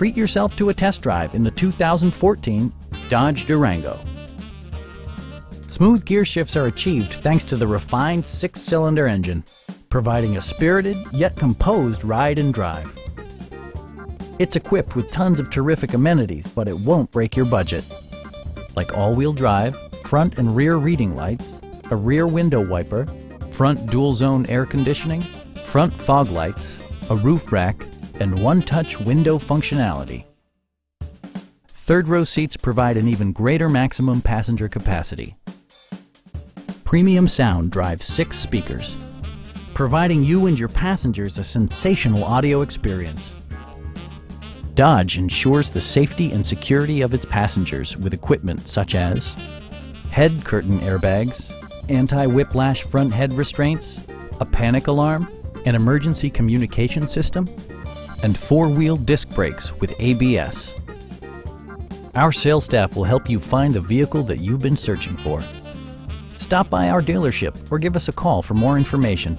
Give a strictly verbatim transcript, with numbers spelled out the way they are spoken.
treat yourself to a test drive in the two thousand fourteen Dodge Durango. Smooth gear shifts are achieved thanks to the refined six-cylinder engine, providing a spirited yet composed ride and drive. It's equipped with tons of terrific amenities, but it won't break your budget, like all-wheel drive, front and rear reading lights, a rear window wiper, front dual-zone air conditioning, front fog lights, a roof rack, and one-touch window functionality. Third-row seats provide an even greater maximum passenger capacity. Premium sound drives six speakers, providing you and your passengers a sensational audio experience. Dodge ensures the safety and security of its passengers with equipment such as head curtain airbags, anti-whiplash front head restraints, a panic alarm, an emergency communication system, and four-wheel disc brakes with A B S. Our sales staff will help you find the vehicle that you've been searching for. Stop by our dealership or give us a call for more information.